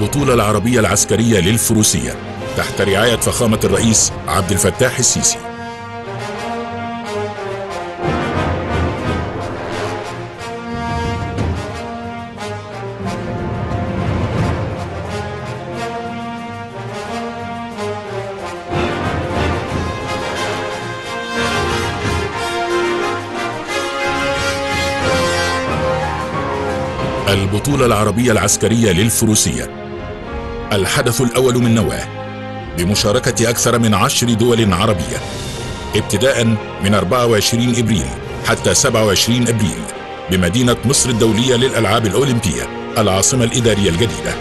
البطولة العربية العسكرية للفروسية تحت رعاية فخامة الرئيس عبد الفتاح السيسي. البطولة العربية العسكرية للفروسية الحدث الأول من نوعه بمشاركة أكثر من 10 دول عربية ابتداء من 24 إبريل حتى 27 أبريل بمدينة مصر الدولية للألعاب الأولمبية العاصمة الإدارية الجديدة.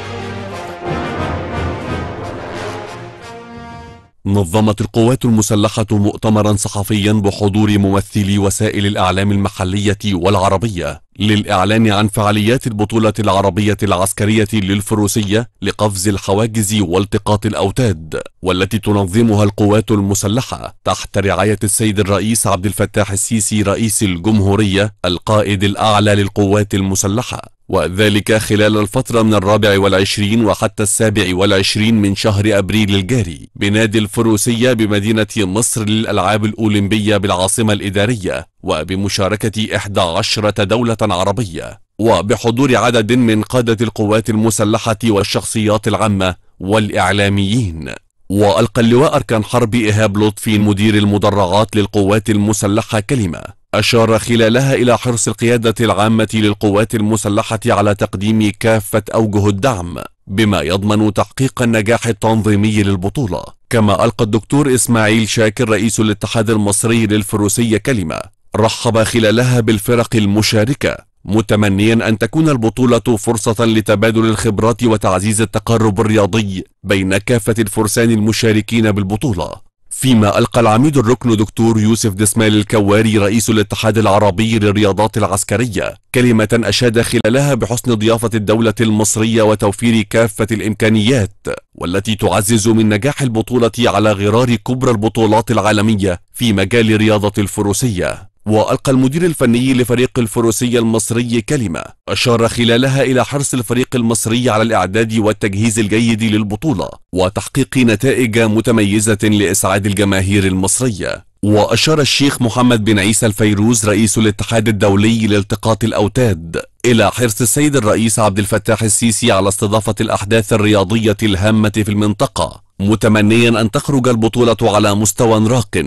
نظمت القوات المسلحة مؤتمرا صحفيا بحضور ممثلي وسائل الإعلام المحلية والعربية للإعلان عن فعاليات البطولة العربية العسكرية للفروسية لقفز الحواجز والتقاط الأوتاد، والتي تنظمها القوات المسلحة تحت رعاية السيد الرئيس عبد الفتاح السيسي رئيس الجمهورية القائد الأعلى للقوات المسلحة، وذلك خلال الفترة من 24 وحتى 27 من شهر أبريل الجاري بنادي الفروسية بمدينة مصر للألعاب الأولمبية بالعاصمة الإدارية، وبمشاركة 11 دولة عربية، وبحضور عدد من قادة القوات المسلحة والشخصيات العامة والإعلاميين. وألقى اللواء أركان حرب إيهاب لطفي مدير المدرعات للقوات المسلحة كلمة أشار خلالها إلى حرص القيادة العامة للقوات المسلحة على تقديم كافة أوجه الدعم بما يضمن تحقيق النجاح التنظيمي للبطولة. كما ألقى الدكتور إسماعيل شاكر رئيس الاتحاد المصري للفروسية كلمة رحب خلالها بالفرق المشاركة، متمنيا أن تكون البطولة فرصة لتبادل الخبرات وتعزيز التقارب الرياضي بين كافة الفرسان المشاركين بالبطولة. فيما ألقى العميد الركن دكتور يوسف ديسمال الكواري رئيس الاتحاد العربي للرياضات العسكرية كلمة أشاد خلالها بحسن ضيافة الدولة المصرية وتوفير كافة الإمكانيات والتي تعزز من نجاح البطولة على غرار كبرى البطولات العالمية في مجال رياضة الفروسية. وألقى المدير الفني لفريق الفروسية المصري كلمة أشار خلالها إلى حرص الفريق المصري على الإعداد والتجهيز الجيد للبطولة وتحقيق نتائج متميزة لإسعاد الجماهير المصرية. وأشار الشيخ محمد بن عيسى الفيروز رئيس الاتحاد الدولي لالتقاط الأوتاد إلى حرص السيد الرئيس عبد الفتاح السيسي على استضافة الأحداث الرياضية الهامة في المنطقة، متمنيا أن تخرج البطولة على مستوى راق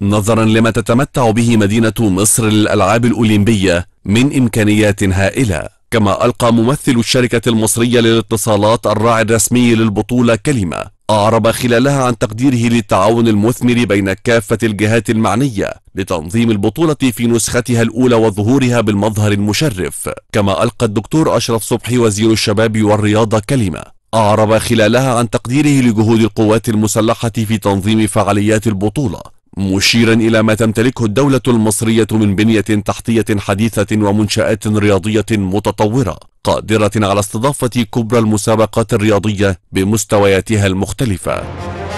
نظرا لما تتمتع به مدينة مصر للألعاب الأولمبية من إمكانيات هائلة. كما ألقى ممثل الشركة المصرية للاتصالات الراعي الرسمي للبطولة كلمة أعرب خلالها عن تقديره للتعاون المثمر بين كافة الجهات المعنية لتنظيم البطولة في نسختها الأولى وظهورها بالمظهر المشرف. كما ألقى الدكتور أشرف صبحي وزير الشباب والرياضة كلمة أعرب خلالها عن تقديره لجهود القوات المسلحة في تنظيم فعاليات البطولة، مشيرا إلى ما تمتلكه الدولة المصرية من بنية تحتية حديثة ومنشآت رياضية متطورة قادرة على استضافة كبرى المسابقات الرياضية بمستوياتها المختلفة.